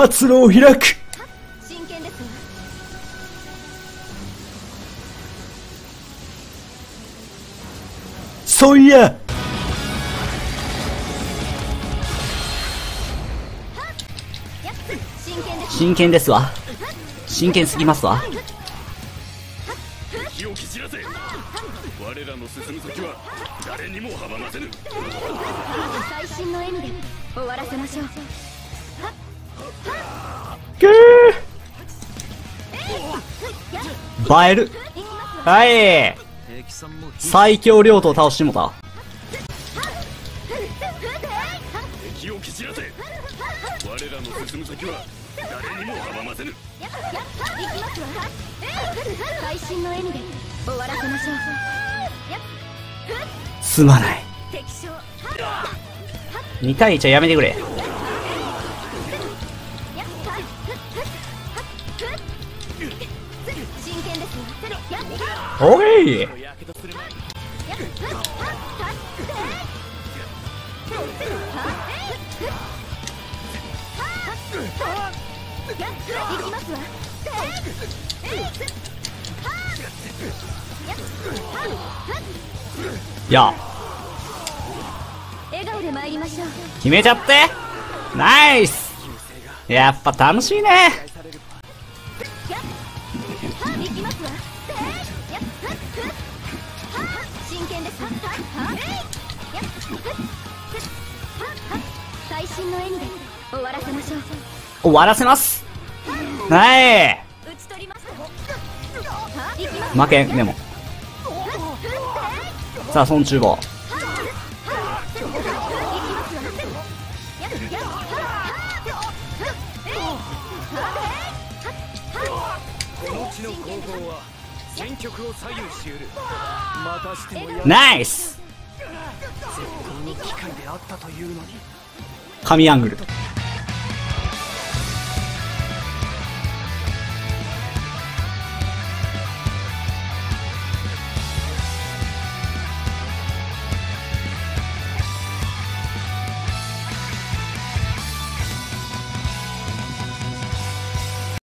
活路を開く。真剣ですわ。そいや、真剣ですわ。真剣すぎますわ。気をきじらせ。我らの進む先は誰にも阻ませぬ。最新の演技で終わらせましょう。映える。はい、最強領土を倒してもた。気をきじらせ。我らの進む先は誰にも阻ませぬ。最新の演技で終わらせましょう。すまない。2対1はやめてくれ。おい、や決めちゃって。ナイス。やっぱ楽しいね。終わらせます。はい、負けんでも。さあ、孫中坊。ナイス。神アングル。